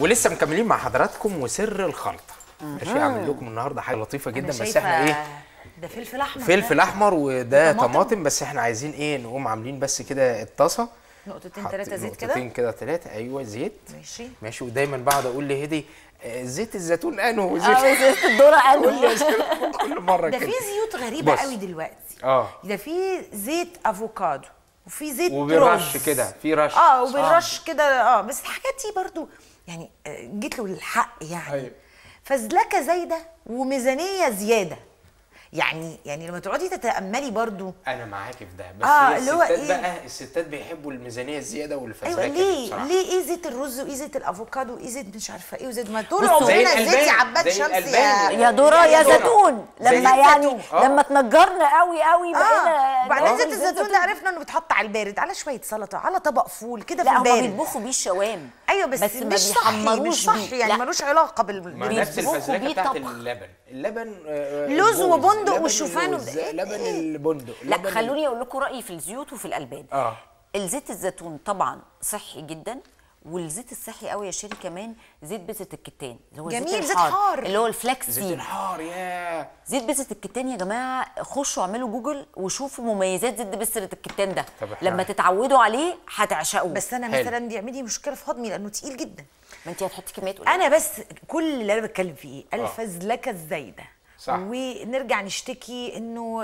ولسه مكملين مع حضراتكم وسر الخلطه. ماشي، هعمل لكم النهارده حاجه لطيفه جدا. بس احنا ايه ده؟ فلفل احمر. فلفل احمر وده طماطم، بس احنا عايزين ايه؟ نقوم عاملين بس كده الطاسه نقطتين ثلاثه زيت كده، نقطتين كده ثلاثه. ايوه زيت. ماشي. ودايما بقعد اقول لهدي زيت الزيتون انه زيت الذره انه كل مره كده. ده في زيوت غريبه قوي دلوقتي. ده في زيت افوكادو وفي زيت رز وبرش كده، في رش وبرش كده. بس الحاجات دي برضو يعني جيت له للحق يعني. أيوة. فزلكه زايده وميزانيه زياده يعني لما تقعدي تتاملي برضو. انا معاكي في ده، بس الستات إيه؟ بقى الستات بيحبوا الميزانيه الزياده والفزلكه. أيوة ليه بصراحة. ليه ايه زيت الرز وايه زيت الافوكادو وايه زيت مش عارفه ايه وزيت ما طول عمرنا زيت يا عباد شمس يا ذره يا زيتون. لما يعني لما اتنجرنا قوي قوي بقينا. وبعدين زيت الزيتون ده عرفنا انه بيتحط على البارد، على شويه سلطه، على طبق فول كده في البارد. لا هم بيطبخوا بيه الشوام. ايوه بس مش صحي يعني، ملوش علاقه نفس الفزلكه بتاعت اللبن لوز وبن بندق والشوفان لبن البندق. لا خلوني اقول لكم رايي في الزيوت وفي الالبان. الزيت الزيتون طبعا صحي جدا، والزيت الصحي قوي يا شيري كمان زيت بزه الكتان اللي هو جميل، زيت حار اللي هو الفلاكس زيت الحار. يا زيت بزه الكتان يا جماعه، خشوا اعملوا جوجل وشوفوا مميزات زيت بزه الكتان ده. لما تتعودوا عليه هتعشقوه. بس انا مثلا بيعمل لي مشكله في هضمي لانه تقيل جدا. ما انت هتحطي كميه قليله. انا بس كل اللي انا بتكلم فيه الفزلكه الزايده. صح. ونرجع نشتكي انه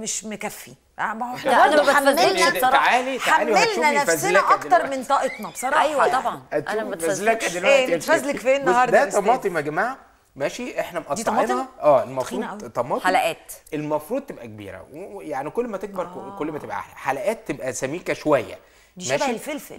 مش مكفي. ما هو احنا برضه حملنا نفسنا اكتر من طاقتنا بصراحه. ايوه طبعا. انا متفزلك دلوقتي، متفزلك فين النهارده؟ ده طماطم يا جماعه. ماشي. احنا مقطعينها. المفروض طماطم حلقات، المفروض تبقى كبيره يعني، كل ما تكبر كل ما تبقى احلى. حلقات تبقى سميكه شويه. دي شبه الفلفل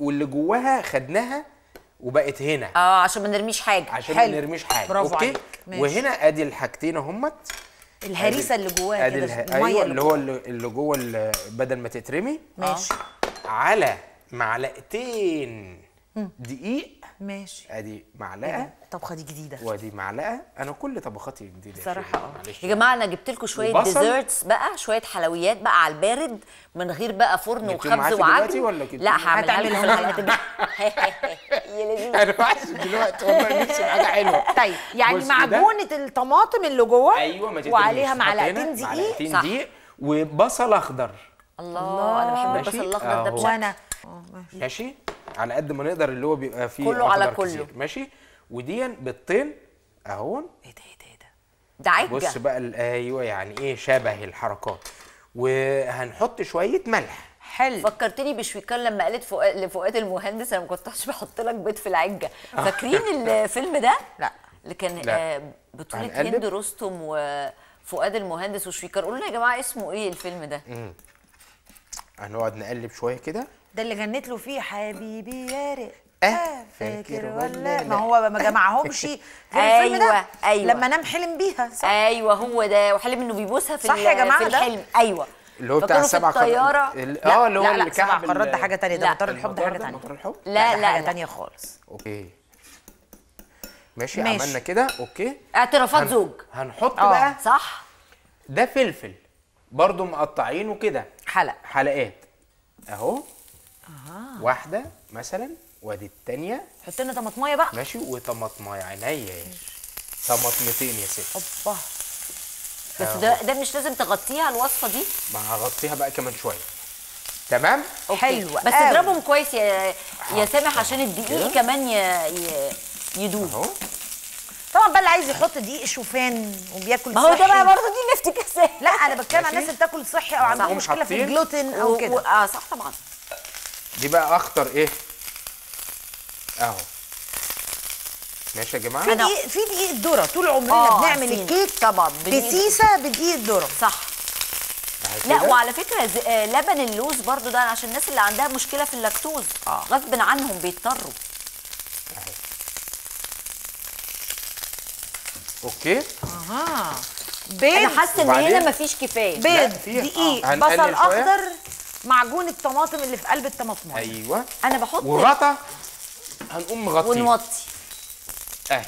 واللي جواها خدناها وبقت هنا. عشان ما نرميش حاجه. عشان ما نرميش حاجه. برافو عليك. وهنا ادي الحاجتين اهمت، الهريسه اللي جواها كده الميه. أيوة اللي هو اللي جوه بدل ما تترمي. ماشي. على معلقتين دقيق. ماشي. ادي معلقه طبخه دي جديده، وادي معلقه. انا كل طبخاتي جديده بصراحه. يا جماعه انا جبت لكم شويه ديزرتس بقى، شويه حلويات بقى على البارد من غير بقى فرن وخبز وعجل. لا هعملها لكم في الحلقات دي. يا لذيذ. انا عايز دلوقتي والله نفسي حاجه حلوه. طيب يعني معجونه الطماطم اللي جوه. ايوه. وعليها معلقتين دقيق. معلقتين دقيق وبصل اخضر. الله انا بحب البصل الاخضر ده. وانا ماشي على قد ما نقدر اللي هو بيبقى فيه كله على كله. ماشي. ودي بالطين اهون. ايه ده ايه ده ده عجه. بص بقى. ايوه يعني ايه شبه الحركات. وهنحط شويه ملح. حلو. فكرتني بشويكان لما قالت لفؤاد المهندس انا ما كنتش بحط لك بيض في العجه. فاكرين الفيلم ده؟ لا. اللي كان بطوله هند رستم وفؤاد المهندس وشويكان. قولوا لنا يا جماعه اسمه ايه الفيلم ده؟ هنقعد نقلب شويه كده. ده اللي غنيت له فيه حبيبي يارق فاكر ولا. ما هو ما جمعهمش غير الفيلم ده. ايوه لما نام حلم بيها. صح. ايوه هو ده. وحلم انه بيبوسها في. صح يا جماعه ده الحلم. ايوه اللي هو بتاع السبع قارات. اللي هو اللي كعب القارات ده حاجه ثانيه. ده مطار الحب ده حاجه ثانيه. مطار الحب لا حاجه ثانيه خالص. اوكي ماشي. عملنا كده. اوكي اعترافات زوج. هنحط بقى. صح. ده فلفل برضو مقطعينه كده حلقات اهو. واحده مثلا وادي الثانيه. حط لنا طماطمايه بقى. ماشي. وطماطمايه عينيا طماطمتين يا ست. اوبا. بس ده مش لازم تغطيها الوصفه دي. ما هغطيها بقى كمان شويه. تمام. اوكي حلوه. بس اضربهم كويس يا سامح عشان الدقيق كمان يدوب اهو. طبعا بقى اللي عايز يحط دقيق شوفان وبياكل صحي. ما هو ده بقى برضه دي نفت كاسات. لا انا بتكلم عن الناس اللي بتاكل صحي او عندهم مشكله في الجلوتين او كده. صح طبعا. دي بقى اخطر ايه اهو. ماشي يا جماعه. في دقيق الذره طول عمرنا بنعمل الكيك طبعا بسيسه بدقيق الذره. صح. لا وعلى فكره لبن اللوز برضو ده عشان الناس اللي عندها مشكله في اللاكتوز غصب عنهم بيضطروا. اوكي. بيض. انا حاسه ان هنا مفيش كفايه. بيض دقيق بصل اخضر معجون الطماطم اللي في قلب الطماطم. ايوه انا بحط وغطا. هنقوم مغطيه ونوطي اهي.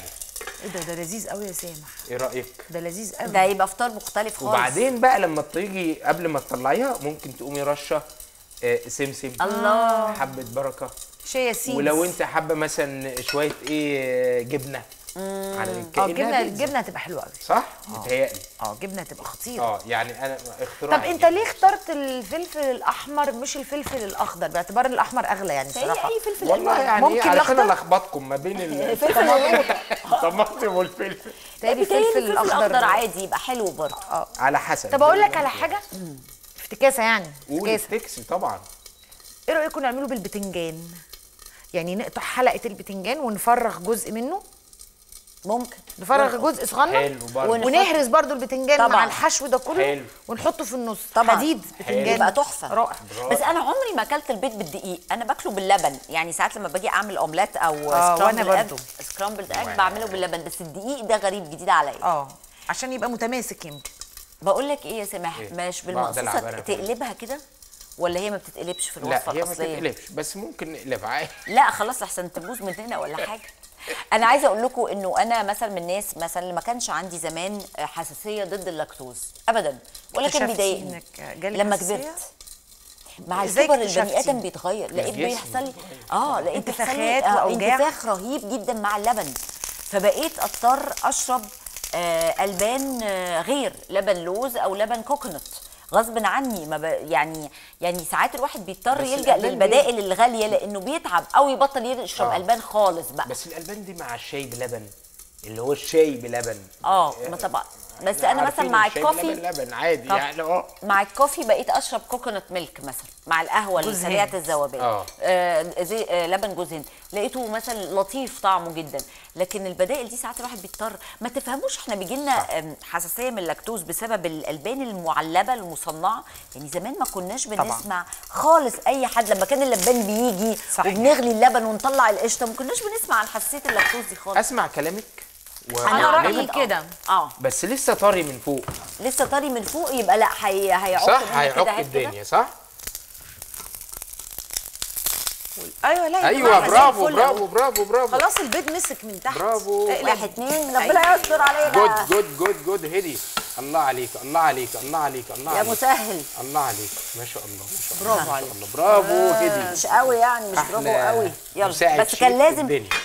ايه ده لذيذ قوي يا سامح. ايه رايك؟ ده لذيذ قوي. ده هيبقى فطار مختلف خالص. وبعدين بقى لما تيجي قبل ما تطلعيها ممكن تقومي رشه سمسم، الله، حبه بركه، شيا سيدز، ولو انت حابه مثلا شويه ايه جبنه على الجبنه، الجبنه هتبقى حلوه قوي صح؟ متهيألي الجبنه هتبقى خطيره. يعني انا اختراع. طب انت ليه اخترت الفلفل الاحمر مش الفلفل الاخضر باعتبار الاحمر اغلى يعني بصراحه؟ اي فلفل والله يعني ممكن عشان انا لخبطكم ما بين الطماطم والفلفل. تاني الفلفل الاخضر عادي يبقى حلو برضه. على حسب. طب اقول لك على حاجه افتكاسه يعني. قولي افتكسي طبعا. ايه رايكم نعمله بالبتنجان؟ يعني نقطع حلقه البتنجان ونفرغ جزء منه. ممكن نفرغ جزء صغنن ونهرس برضو البتنجان مع الحشو ده كله حلو. ونحطه في النص طبعا حديد بتنجان يبقى تحفه رائع. بس انا عمري ما اكلت البيض بالدقيق، انا باكله باللبن. يعني ساعات لما باجي اعمل اومليت او سكرامبلد اج بعمله باللبن، بس الدقيق ده غريب جديد عليا عشان يبقى متماسك. يمكن بقول لك ايه يا سماح، مش بالمقصوصه تقلبها كده ولا هي ما بتتقلبش في الوصفه الاصليه؟ لا هي ما بتتقلبش بس ممكن نقلبها عادي. لا خلاص احسن تبوظ مننا ولا حاجه. أنا عايزة أقول لكم إنه أنا مثلا من الناس مثلا اللي ما كانش عندي زمان حساسية ضد اللاكتوز أبدا، ولكن بيضايقني لما كبرت مع الكبر البني آدم بيتغير. لقيت بيحصل لقيت انتفاخ رهيب جدا مع اللبن، فبقيت أضطر أشرب ألبان غير لبن لوز أو لبن كوكونات غصب عني. ما يعني ساعات الواحد بيضطر يلجأ للبدائل الغاليه لانه بيتعب او يبطل يشرب البان خالص بقى. بس الالبان دي مع الشاي بلبن اللي هو الشاي بلبن ما طبعا. بس انا مثلا مع الكوفي لبن عادي يعني مع الكوفي بقيت اشرب كوكونات ميلك مثلا مع القهوه اللي سريعه الذوبان لبن جوز هند لقيته مثلا لطيف طعمه جدا. لكن البدائل دي ساعات الواحد بيضطر. ما تفهموش احنا بيجي لنا حساسيه من اللاكتوز بسبب الالبان المعلبه المصنعه. يعني زمان ما كناش بنسمع خالص اي حد لما كان اللبان بيجي وبنغلي اللبن ونطلع القشطه، ما كناش بنسمع عن حساسيه اللاكتوز دي خالص. اسمع كلامك انا رايي كده بس لسه طري من فوق، لسه طري من فوق يبقى لا هيعق صح، هيعق الدنيا صح. ايوه برافو برافو برافو برافو. خلاص البيض مسك من تحت. برافو 1 2 ربنا يستر علينا. جود جود جود جود هدي. الله عليك الله عليك الله عليك الله عليك يا مسهل. الله عليك ما شاء الله ما شاء الله برافو عليك. برافو هدي. مش قوي يعني مش برافو قوي. يلا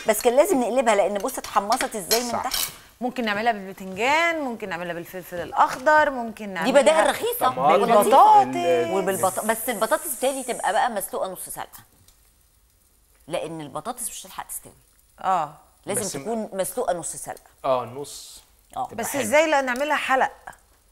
بس كان لازم نقلبها لان بص اتحمصت ازاي من تحت. ممكن نعملها بالبتنجان، ممكن نعملها بالفلفل الاخضر، ممكن نعملها دي بدائل رخيصه والبطاطس. بس البطاطس بتالي تبقى بقى مسلوقه نص سلقه لان البطاطس مش هتلحق تستوي. لازم تكون مسلوقه نص سلقه. نص. بس ازاي لا نعملها حلق؟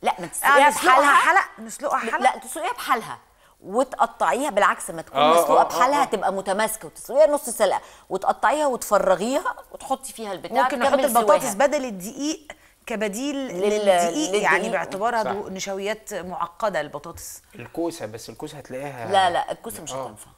لا ما تسلقيها بحالها. نسلقها حلق؟ لا تسلقيها بحالها وتقطعيها. بالعكس ما تكون مسلوقه بحالها تبقى متماسكه، وتسلقيها نص سلقه وتقطعيها وتفرغيها وتحطي فيها البتاع. ممكن نحط البطاطس بدل الدقيق كبديل للدقيق يعني باعتبارها نشويات معقده البطاطس. الكوسه بس الكوسه هتلاقيها. لا الكوسه مش هتنفع.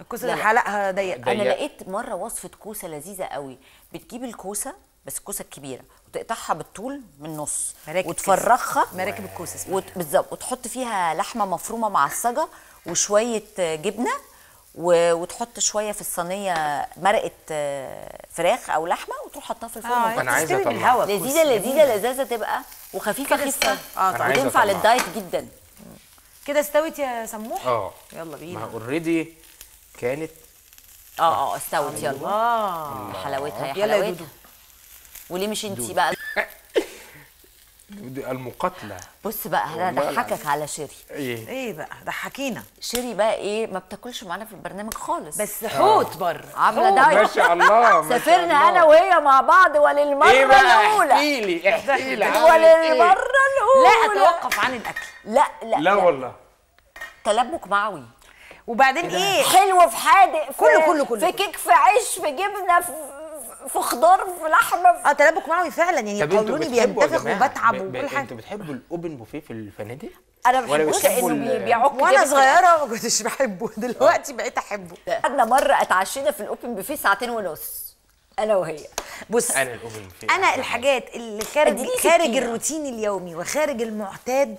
الكوسه اللي حلقها ضيق. انا لقيت مره وصفه كوسه لذيذه قوي. بتجيب الكوسه بس الكوسه الكبيره وتقطعها بالطول من النص وتفرخها مراكب الكوسه بالظبط، وتحط فيها لحمه مفرومه معصجه وشويه جبنه وتحط شويه في الصينيه مرقه فراخ او لحمه وتروح حطها في الفرن. انا عايزه اطلعها لذيذه لذيذه لذاذه تبقى وخفيفه خفيفه وتنفع للدايت جدا. كده استوت يا سموح. يلا بينا. ما اوريدي كانت استوت. يلا حلاوتها يا حلاوتها. وليه مش انتي بقى المقاتله؟ بص بقى انا هضحكك على شيري. ايه بقى ضحكينا؟ شيري بقى ايه ما بتاكلش معانا في البرنامج خالص بس حوت بره عامله دايت ما شاء الله. سافرنا انا وهي مع بعض وللمره الاولى. احكي لي وللمره الاولى لا اتوقف عن الاكل. لا والله تلبك معوي. وبعدين ايه حلو في حادق في كله في كيك في عيش في جبنه في خضار في لحمه. تلبك معوي فعلا يعني قولوني بينتفخ وبتعب وكل حاجه. انتوا بتحبوا الاوبن بوفيه في الفنادق؟ انا ما بحبوش لانه بيعك. وانا صغيره ما كنتش بحبه، دلوقتي بقيت احبه. قعدنا مره اتعشينا في الاوبن بوفيه 2.5 ساعة انا وهي. بص انا الحاجات اللي خارج الروتين اليومي وخارج المعتاد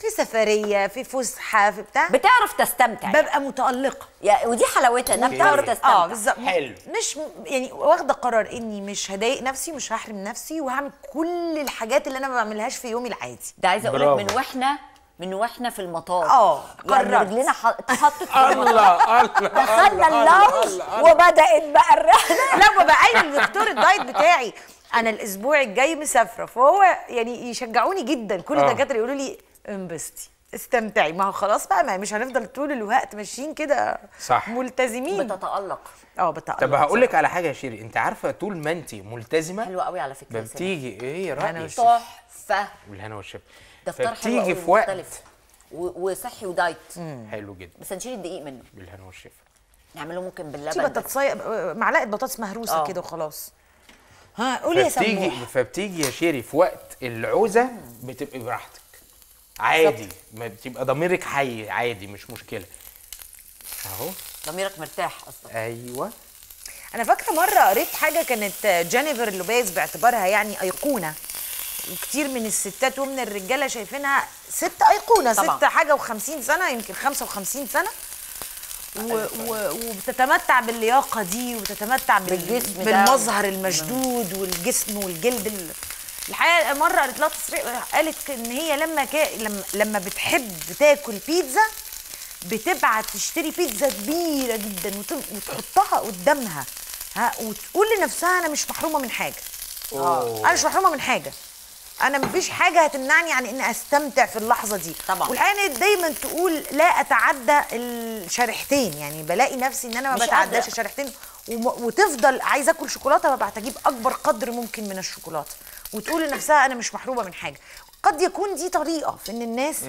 في سفريه في فسحه في بتاع بتعرف تستمتع. ببقى متالقه ودي حلاوتها انها بتعرف تستمتع. بالظبط. حلو. مش يعني واخده قرار اني مش هضايق نفسي مش هحرم نفسي وهعمل كل الحاجات اللي انا ما بعملهاش في يومي العادي. ده عايزه اقول لك من واحنا من واحنا في المطار يعني رجلنا اتحطت في المطار، دخلنا اللونج وبدات بقى الرحله. لا وبقى لدكتور الدايت بتاعي انا الاسبوع الجاي مسافره، فهو يعني يشجعوني جدا كل الدكاتره يقولوا لي انبسطي استمتعي، ما هو خلاص بقى ما مش هنفضل طول الوقت ماشيين كده ملتزمين، بتتألق بتتألق. طب هقول لك على حاجه يا شيري، انت عارفه طول ما انت ملتزمه حلوه قوي على فكره بتيجي ايه رأيك تحفه والهنا والشفا، ده فطار حلو قوي مختلف وصحي ودايت حلو جدا، بس هنشيل الدقيق منه بالهنا والشفا نعمله ممكن باللبن، بطاطسايه معلقه بطاطس مهروسه كده وخلاص. ها قولي يا سموح. فبتيجي يا شيري في وقت العوزه بتبقي براحتك عادي، ما بتبقى ضميرك حي عادي مش مشكله اهو، ضميرك مرتاح اصلا. ايوه انا فاكره مره قريت حاجه كانت جينيفر لوبيز باعتبارها يعني ايقونه، وكتير من الستات ومن الرجاله شايفينها ست ايقونه طبعا. ست حاجه و50 سنه يمكن 55 سنه وبتتمتع باللياقه دي وبتتمتع بالمظهر المشدود والجسم والجلد الحقيقه مره قالت لها تصريح، قالت ان هي لما بتحب تاكل بيتزا بتبعت تشتري بيتزا كبيره جدا وتحطها قدامها وتقول لنفسها انا مش محرومه من حاجه. انا مش محرومه من حاجه، انا مفيش حاجه هتمنعني عن ان استمتع في اللحظه دي طبعا. والحقيقه دايما تقول لا اتعدى الشريحتين، يعني بلاقي نفسي ان انا ما بتعداش الشريحتين وتفضل عايزه اكل شوكولاته فبعت اجيب اكبر قدر ممكن من الشوكولاته، وتقول لنفسها انا مش محرومه من حاجه. قد يكون دي طريقه في ان الناس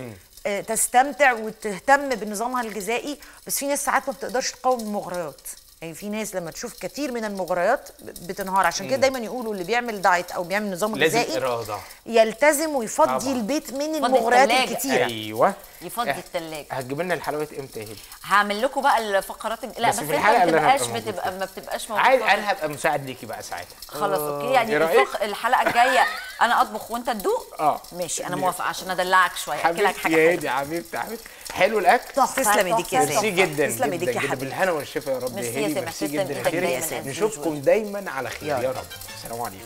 تستمتع وتهتم بنظامها الغذائي، بس في ناس ساعات ما بتقدرش تقاوم المغريات، يعني في ناس لما تشوف كتير من المغريات بتنهار، عشان كده دايما يقولوا اللي بيعمل دايت او بيعمل نظام غذائي يلتزم ويفضي البيت من المغريات الكتيره. ايوه يفضي الثلاجه. هتجيب لنا الحلويات امتى يا هبه؟ هعمل لكم بقى الفقرات لا بس الحلقه ما بتبقاش موجوده، عادي انا هبقى مساعد ليكي بقى ساعتها خلاص. اوكي يعني الحلقه الجايه انا اطبخ وانت تدوق ماشي انا موافقه عشان ادلعك شويه اكلك حاجه يا هادي. حبيبتي حلو الاكل، تسلم ايديك يا هادي، ميرسي جدا تسلم ايديك يا حبيبي، بالهنا والشفا يا رب يا هادي، ميرسي جدا يا هادي، نشوفكم دايما على خير يا رب، السلام عليكم.